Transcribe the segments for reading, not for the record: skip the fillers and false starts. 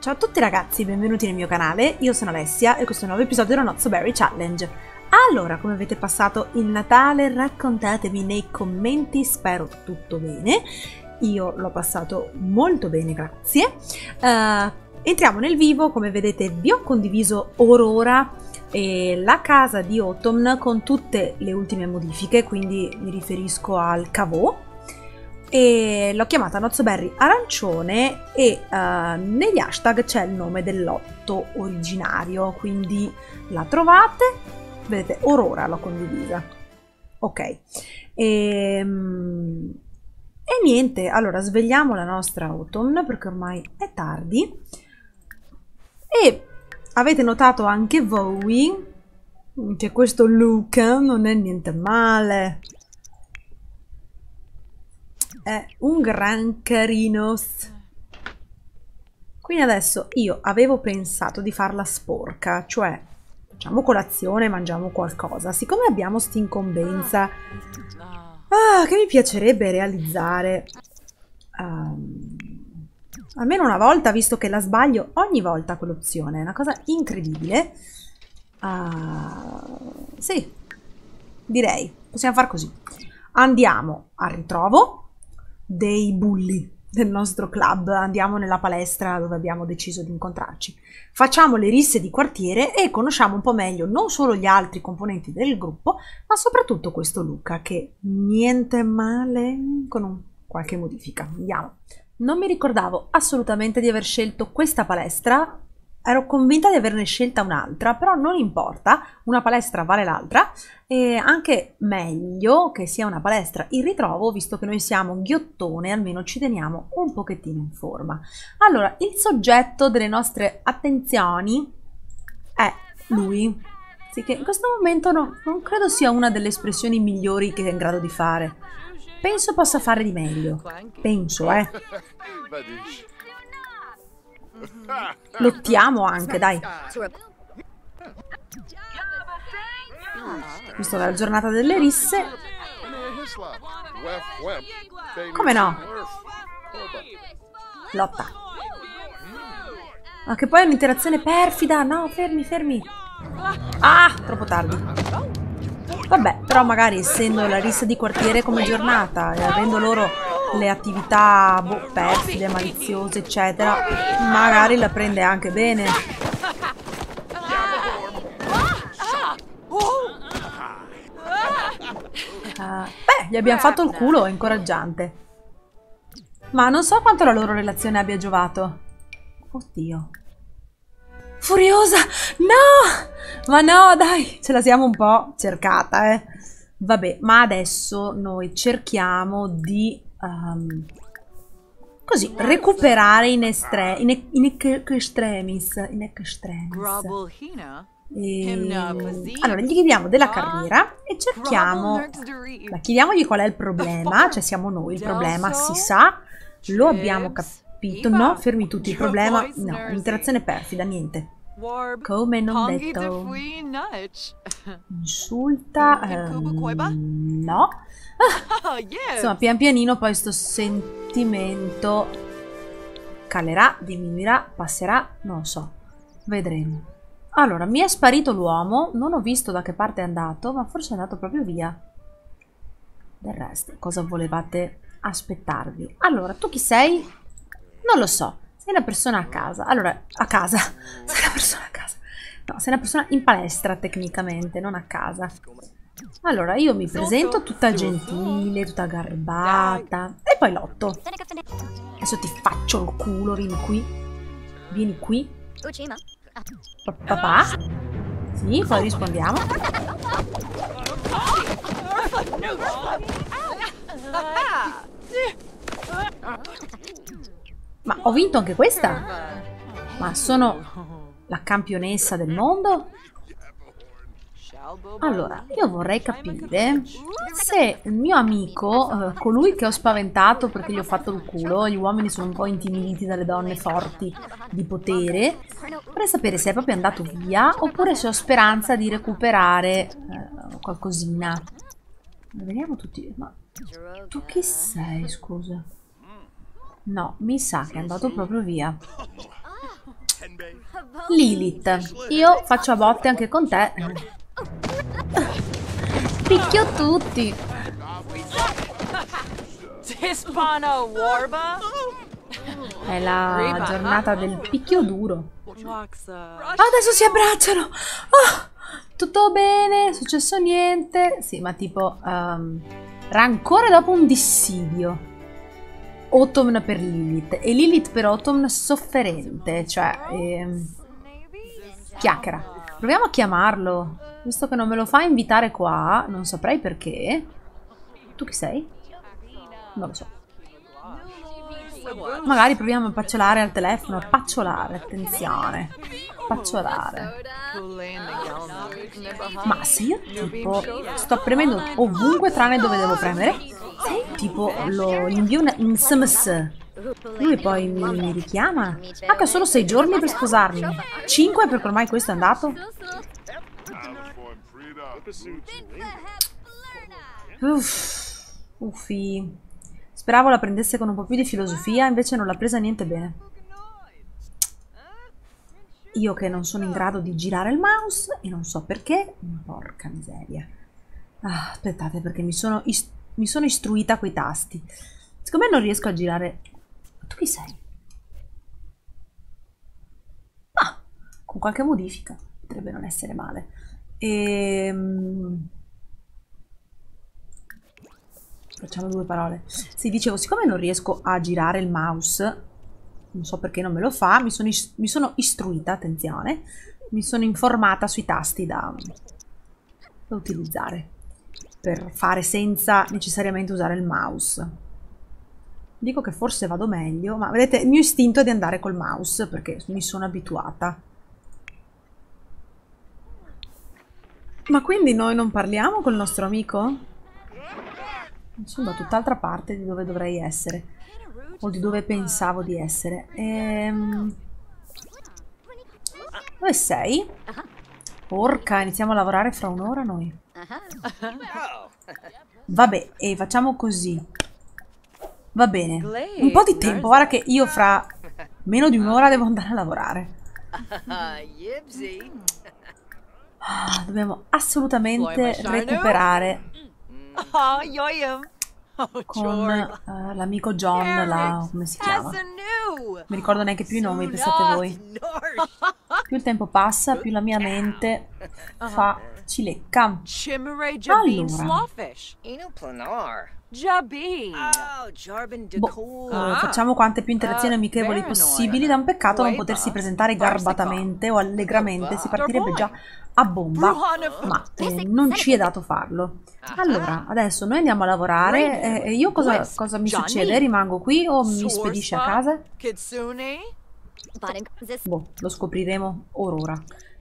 Ciao a tutti ragazzi, benvenuti nel mio canale, io sono Alessia e questo è un nuovo episodio della Not So Berry Challenge. Allora, come avete passato il Natale? Raccontatemi nei commenti, spero tutto bene. Io l'ho passato molto bene, grazie. Entriamo nel vivo, come vedete vi ho condiviso or'ora la casa di Autumn con tutte le ultime modifiche, quindi mi riferisco al caveau, e l'ho chiamata Not So Berry arancione e negli hashtag c'è il nome del lotto originario, quindi la trovate, vedete or'ora l'ho condivisa. Ok, e niente, allora svegliamo la nostra Autumn perché ormai è tardi. E avete notato anche voi che questo look non è niente male. È un gran carino. Quindi adesso io avevo pensato di farla sporca, cioè facciamo colazione e mangiamo qualcosa. Siccome abbiamo st'incombenza che mi piacerebbe realizzare... almeno una volta, visto che la sbaglio ogni volta quell'opzione, è una cosa incredibile. Sì, direi, possiamo far così. Andiamo al ritrovo dei bulli del nostro club, andiamo nella palestra dove abbiamo deciso di incontrarci. Facciamo le risse di quartiere e conosciamo un po' meglio non solo gli altri componenti del gruppo, ma soprattutto questo Luca, che niente male con qualche modifica. Andiamo. Non mi ricordavo assolutamente di aver scelto questa palestra, ero convinta di averne scelta un'altra, però non importa, una palestra vale l'altra, e anche meglio che sia una palestra in ritrovo, visto che noi siamo ghiottone, almeno ci teniamo un pochettino in forma. Allora, il soggetto delle nostre attenzioni è lui, sì, che in questo momento non credo sia una delle espressioni migliori che è in grado di fare. Penso possa fare di meglio. Penso, eh. Lottiamo anche, dai. Visto che è la giornata delle risse. Come no? Lotta. Ma che poi è un'interazione perfida. No, fermi, fermi. Ah, troppo tardi. Vabbè, però magari essendo la rissa di quartiere come giornata e avendo loro le attività perfide, maliziose, eccetera, magari la prende anche bene. Beh, gli abbiamo fatto il culo, è incoraggiante. Ma non so quanto la loro relazione abbia giovato. Oddio. Furiosa! No! Ma no, dai! Ce la siamo un po' cercata, eh! Vabbè, ma adesso noi cerchiamo di... così, recuperare in extremis. Allora, gli chiediamo della carriera e cerchiamo... Ma chiediamogli qual è il problema, cioè siamo noi il problema, si sa, lo abbiamo capito. No, fermi tutti, il problema... No, interazione perfida, niente. Come non detto. Insulta... no. Insomma, pian pianino poi sto sentimento calerà, diminuirà, passerà, non lo so. Vedremo. Allora, mi è sparito l'uomo, non ho visto da che parte è andato, ma forse è andato proprio via. Del resto, cosa volevate aspettarvi? Allora, tu chi sei? Non lo so, sei una persona a casa. Allora, a casa. Sei una persona a casa. No, sei una persona in palestra tecnicamente, non a casa. Allora, io mi presento tutta gentile, tutta garbata. E poi lotto. Adesso ti faccio il culo, vieni qui. Vieni qui. Papà? Sì, poi rispondiamo. Ma ho vinto anche questa? Ma sono la campionessa del mondo? Allora, io vorrei capire se il mio amico, colui che ho spaventato perché gli ho fatto il culo, gli uomini sono un po' intimiditi dalle donne forti di potere, vorrei sapere se è proprio andato via oppure se ho speranza di recuperare qualcosina. Vediamo tutti. Ma tu chi sei, scusa? No, mi sa che è andato proprio via. Lilith, io faccio a botte anche con te. Picchio tutti. È la giornata del picchio duro. Adesso si abbracciano. Oh, tutto bene, è successo niente. Sì, ma tipo rancore dopo un dissidio. Autumn per Lilith e Lilith per Autumn sofferente, cioè chiacchiera. Proviamo a chiamarlo, visto che non me lo fa invitare qua, non saprei perché. Tu chi sei? Non lo so. Magari proviamo a pacciolare al telefono, a pacciolare, attenzione, pacciolare. Ma se io tipo sto premendo ovunque tranne dove devo premere, se tipo gli invio un sms, lui poi mi richiama. Ah, che ho solo 6 giorni per sposarmi, 5 perché ormai questo è andato. Uffi. Speravo la prendesse con un po' più di filosofia, invece non l'ha presa niente bene. Io che non sono in grado di girare il mouse e non so perché. Porca miseria. Ah, aspettate perché mi sono istruita a quei tasti. Siccome non riesco a girare... Tu chi sei? Ah, con qualche modifica. Potrebbe non essere male. Facciamo 2 parole. Sì, dicevo, siccome non riesco a girare il mouse, non so perché non me lo fa, mi sono istruita, attenzione, mi sono informata sui tasti da utilizzare per fare senza necessariamente usare il mouse. Dico che forse vado meglio, ma vedete, il mio istinto è di andare col mouse perché mi sono abituata. Ma quindi noi non parliamo col nostro amico? Sono da tutt'altra parte di dove dovrei essere o di dove pensavo di essere. Dove sei? Porca, iniziamo a lavorare fra un'ora noi. Vabbè, e facciamo così. Va bene, un po' di tempo, guarda che io fra meno di un'ora devo andare a lavorare. Ah, dobbiamo assolutamente recuperare con l'amico John, là, come si chiama? Non mi ricordo neanche più i nomi, pensate voi. Più il tempo passa, più la mia mente fa cilecca. Allora, facciamo quante più interazioni amichevoli possibili. Da un peccato non potersi presentare garbatamente o allegramente, si partirebbe già a bomba, ma non ci è dato farlo. Allora, adesso noi andiamo a lavorare. Io cosa mi succede? Rimango qui o mi spedisce a casa? Boh, lo scopriremo orora.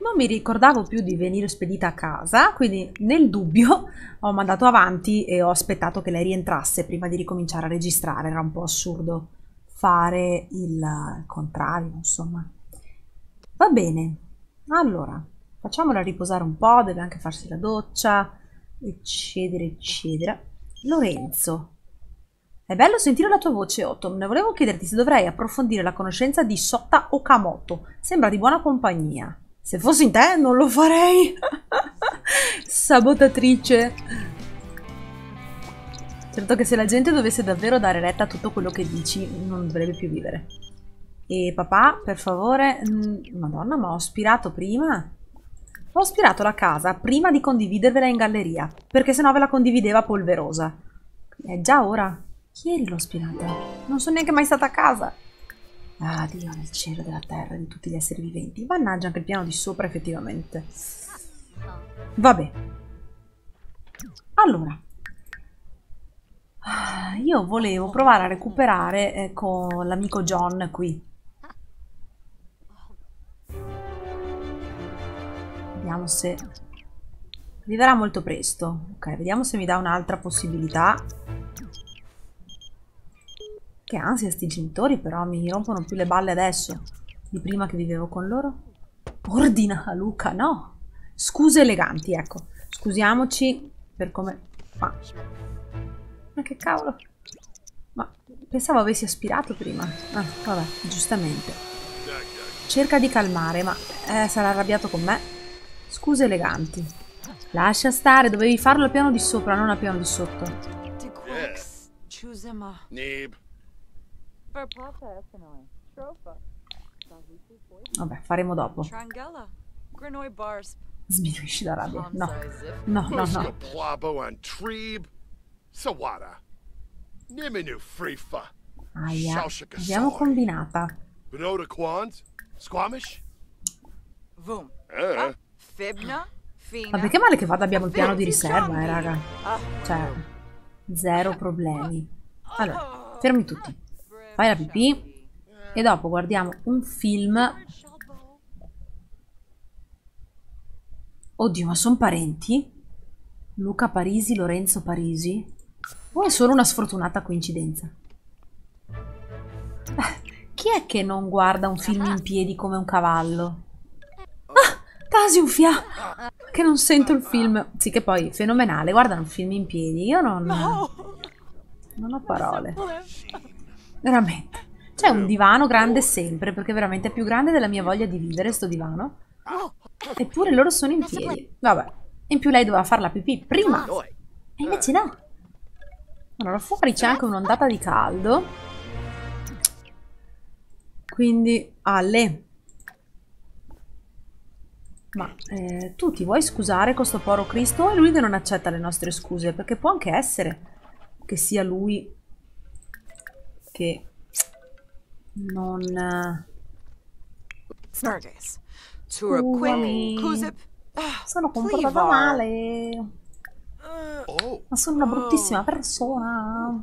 Non mi ricordavo più di venire spedita a casa, quindi nel dubbio ho mandato avanti e ho aspettato che lei rientrasse prima di ricominciare a registrare. Era un po' assurdo fare il contrario, insomma. Va bene, allora, facciamola riposare un po', deve anche farsi la doccia, eccetera, eccetera. Lorenzo, è bello sentire la tua voce, Autumn. Volevo chiederti se dovrei approfondire la conoscenza di Sota Okamoto. Sembra di buona compagnia. Se fossi in te non lo farei. Sabotatrice. Certo che se la gente dovesse davvero dare retta a tutto quello che dici, non dovrebbe più vivere. E papà, per favore... Madonna, ma ho spirato prima? Ho spirato la casa prima di condividervela in galleria, perché sennò ve la condivideva polverosa. È già ora. Ieri l'ho spirata. Non sono neanche mai stata a casa. Ah, Dio nel cielo, della terra, di tutti gli esseri viventi. Mannaggia, anche il piano di sopra, effettivamente. Vabbè. Allora. Io volevo provare a recuperare con l'amico John qui. Vediamo se... Arriverà molto presto. Ok, vediamo se mi dà un'altra possibilità. Che ansia, sti genitori, però mi rompono più le balle adesso di prima che vivevo con loro. Ordina, Luca, no! Scuse eleganti, ecco. Scusiamoci per come Ma che cavolo? Ma pensavo avessi aspirato prima. Ah, vabbè, giustamente. Cerca di calmare, ma sarà arrabbiato con me. Scuse eleganti. Lascia stare, dovevi farlo al piano di sopra, non al piano di sotto. Vabbè, faremo dopo. Sminuisci la rabbia. No, no, no, no. Aia, abbiamo combinata. Ma perché male che vada abbiamo il piano di riserva, raga. Cioè, zero problemi. Allora, fermi tutti. Fai la pipì e dopo guardiamo un film. Oddio, ma sono parenti? Luca Parisi, Lorenzo Parisi? O è solo una sfortunata coincidenza? Chi è che non guarda un film in piedi come un cavallo? Ah, Tasiufia! Che non sento il film. Sì, che poi, fenomenale, guardano un film in piedi. Io non ho parole. Veramente. C'è un divano grande sempre, perché veramente è più grande della mia voglia di vivere sto divano. Eppure loro sono in piedi. Vabbè. In più lei doveva fare la pipì prima. E invece no. Allora fuori c'è anche un'ondata di caldo. Quindi Ale, ma tu ti vuoi scusare con sto poro Cristo? O è lui che non accetta le nostre scuse? Perché può anche essere che sia lui che non... Sono comportata male. Ma sono una bruttissima persona.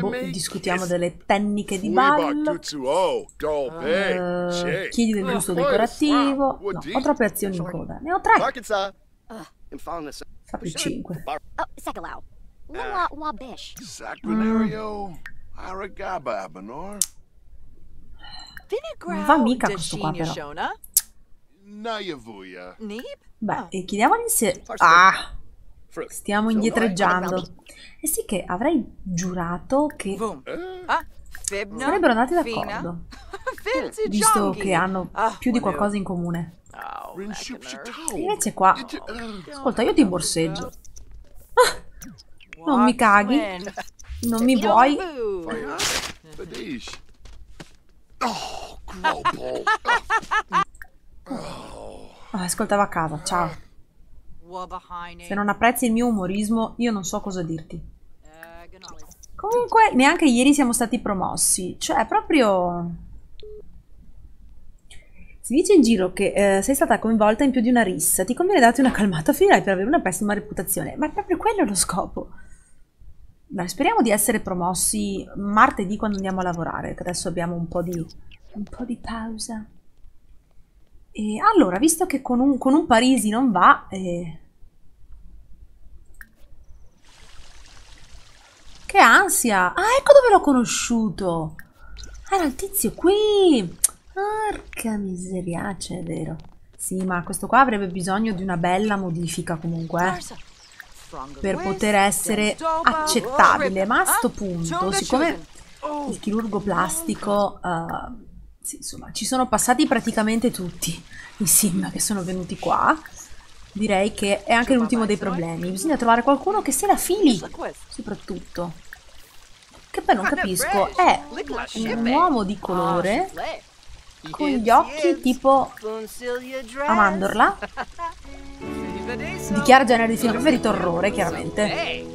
Discutiamo delle tecniche di ballo. Chiedi del gusto decorativo. No, ho troppe azioni in coda. Ne ho 3. Fatti 5. Non va mica questo qua, però. Beh, e chiediamogli se... Ah! Stiamo indietreggiando. E sì che avrei giurato che... sarebbero andati d'accordo. Visto che hanno più di qualcosa in comune. Invece qua... Ascolta, io ti borseggio. Non mi caghi. Non mi vuoi. Ascoltava a casa, ciao. Se non apprezzi il mio umorismo, io non so cosa dirti. Comunque, neanche ieri siamo stati promossi. Cioè, proprio... Si dice in giro che sei stata coinvolta in più di una rissa. Ti conviene darti una calmata, finirai per avere una pessima reputazione. Ma è proprio quello lo scopo. Dai, speriamo di essere promossi martedì quando andiamo a lavorare, che adesso abbiamo un po' di pausa. E allora, visto che con un Parisi non va, che ansia! Ah, ecco dove l'ho conosciuto! Era il tizio qui! Porca miseria, è vero. Sì, ma questo qua avrebbe bisogno di una bella modifica comunque, eh, per poter essere accettabile. Ma a sto punto, siccome il chirurgo plastico, sì, insomma, ci sono passati praticamente tutti i sim che sono venuti qua, direi che è anche l'ultimo dei problemi. Bisogna trovare qualcuno che se la fili, soprattutto. Che poi non capisco, è un uomo di colore con gli occhi tipo a mandorla. Dichiara genere di film preferito orrore, chiaramente.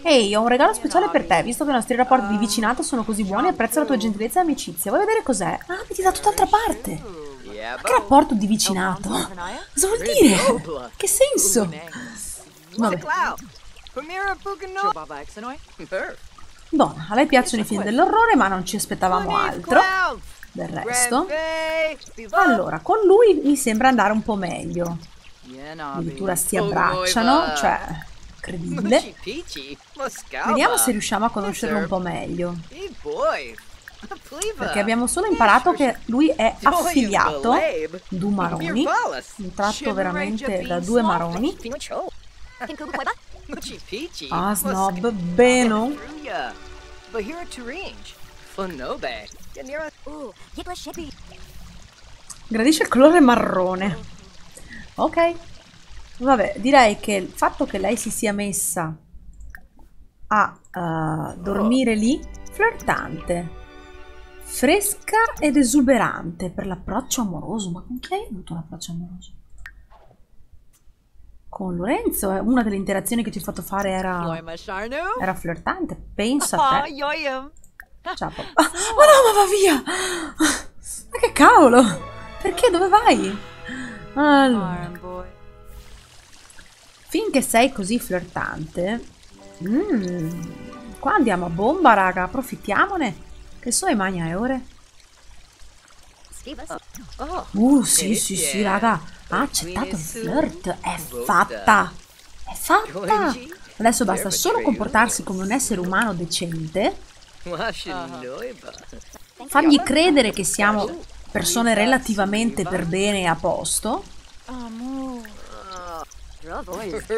Ehi, ho un regalo speciale per te, visto che i nostri rapporti di vicinato sono così buoni, apprezzo la tua gentilezza e amicizia. Vuoi vedere cos'è? Ah, vedi da tutt'altra parte. Ma che rapporto di vicinato? Cosa vuol dire? Che senso? Vabbè. Buona, a lei piacciono i film dell'orrore, ma non ci aspettavamo altro. Del resto, allora, con lui mi sembra andare un po' meglio. Addirittura si abbracciano, cioè, incredibile. Vediamo se riusciamo a conoscerlo un po' meglio. Perché abbiamo solo imparato che lui è affiliato du Maroni, un tratto veramente da due Maroni. Ah, snob, beno. Gradisce il colore marrone. Ok. Vabbè, direi che il fatto che lei si sia messa a dormire lì, flirtante, fresca ed esuberante per l'approccio amoroso. Ma con chi hai avuto l'approccio amoroso? Con Lorenzo, una delle interazioni che ti ho fatto fare era flirtante, pensa a te. Ciao papà. Ma no, ma va via! Ma che cavolo! Perché? Dove vai? Allora. Finché sei così flirtante, qua andiamo a bomba, raga, approfittiamone. Che so, magna e ore? Sì, sì, sì, raga. Ha accettato il flirt. È fatta. È fatta. Adesso basta solo comportarsi come un essere umano decente. Fargli credere che siamo persone relativamente per bene e a posto.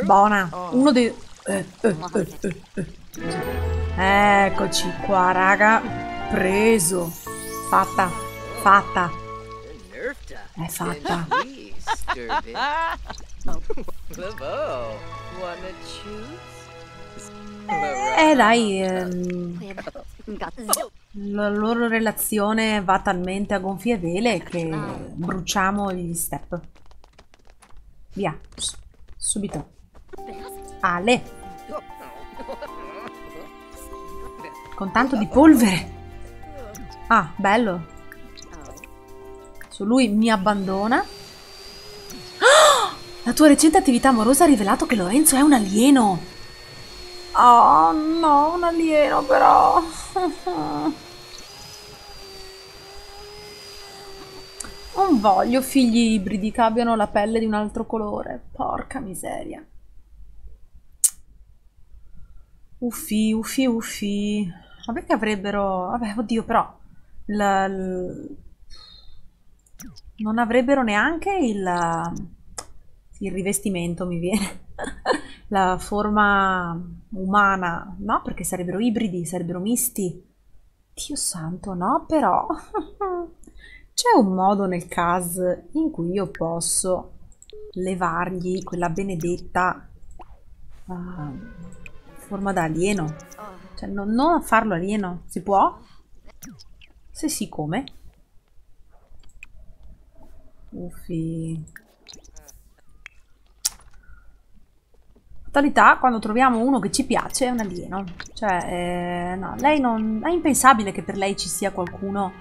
Buona. Uno dei... Eccoci qua, raga. Preso, fatta, fatta, è fatta. Dai, la loro relazione va talmente a gonfie vele che bruciamo gli step. Via, subito. Ale, con tanto di polvere. Ah, bello. Su lui mi abbandona. Oh! La tua recente attività amorosa ha rivelato che Lorenzo è un alieno. Oh no, un alieno però. Non voglio figli ibridi che abbiano la pelle di un altro colore. Porca miseria. Uffi, uffi, uffi. Ma perché avrebbero... Vabbè, oddio, però... non avrebbero neanche il rivestimento, mi viene la forma umana, no? Perché sarebbero ibridi, sarebbero misti. Dio santo, no, però c'è un modo nel caso in cui io posso levargli quella benedetta forma da alieno, cioè non farlo alieno, si può? Se sì, come? Uffi. Fatalità, quando troviamo uno che ci piace è un alieno. Cioè, no, lei non... È impensabile che per lei ci sia qualcuno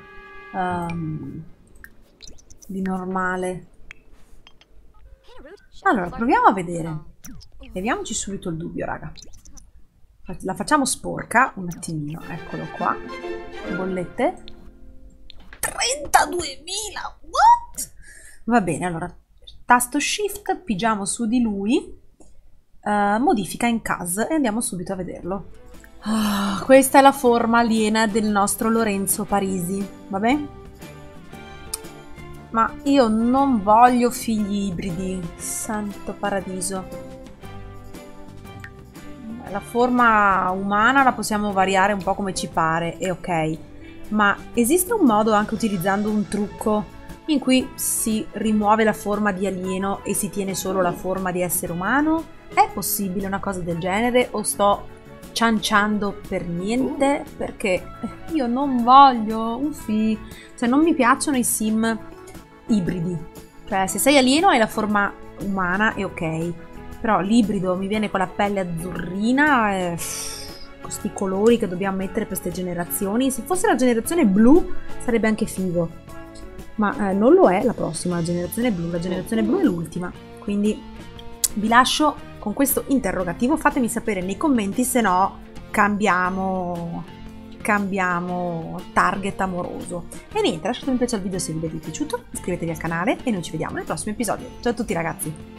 di normale. Allora, proviamo a vedere. Leviamoci subito il dubbio, raga. La facciamo sporca un attimino. Eccolo qua. Bollette. 32.000, what? Va bene, allora, tasto shift, pigiamo su di lui, modifica in CAS e andiamo subito a vederlo. Oh, questa è la forma aliena del nostro Lorenzo Parisi, va bene? Ma io non voglio figli ibridi, santo paradiso. La forma umana la possiamo variare un po' come ci pare, è ok. Ma esiste un modo, anche utilizzando un trucco, in cui si rimuove la forma di alieno e si tiene solo la forma di essere umano? È possibile una cosa del genere? O sto cianciando per niente? Perché io non voglio, uffi, cioè non mi piacciono i sim ibridi. Cioè se sei alieno hai la forma umana è ok, però l'ibrido mi viene con la pelle azzurrina e... questi colori che dobbiamo mettere per queste generazioni. Se fosse la generazione blu sarebbe anche figo, ma non lo è. La prossima, la generazione blu, la generazione blu è l'ultima, quindi vi lascio con questo interrogativo. Fatemi sapere nei commenti, se no cambiamo target amoroso. E niente, lasciate un piace al video se vi è piaciuto, iscrivetevi al canale e noi ci vediamo nel prossimo episodio. Ciao a tutti ragazzi.